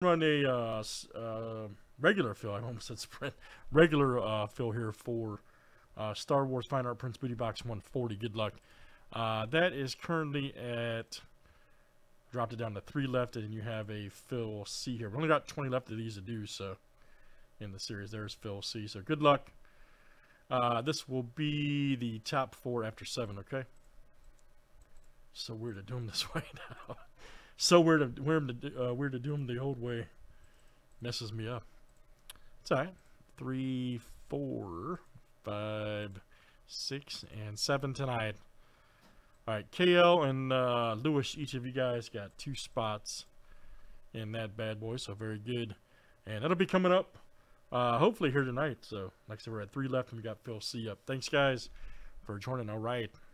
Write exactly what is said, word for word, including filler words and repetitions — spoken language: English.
run a uh, uh, regular fill. I almost said sprint. Regular uh, fill here for uh, Star Wars Fine Art Prints Booty Box one forty. Good luck. Uh, that is currently at, dropped it down to three left, and you have a fill C here. We've only got twenty left of these to do, so in the series there's fill C. So good luck. Uh, this will be the top four after seven, okay? So weird to do them this way now. So weird to, weird to, uh, weird to do them the old way. Messes me up. It's all right. Three, four, five, six, and seven tonight. All right, K L and uh, Lewis, each of you guys got two spots in that bad boy, so very good. And that'll be coming up uh, hopefully here tonight. So, like I said, we're at three left, and we got Phil C up. Thanks, guys, for joining. All right.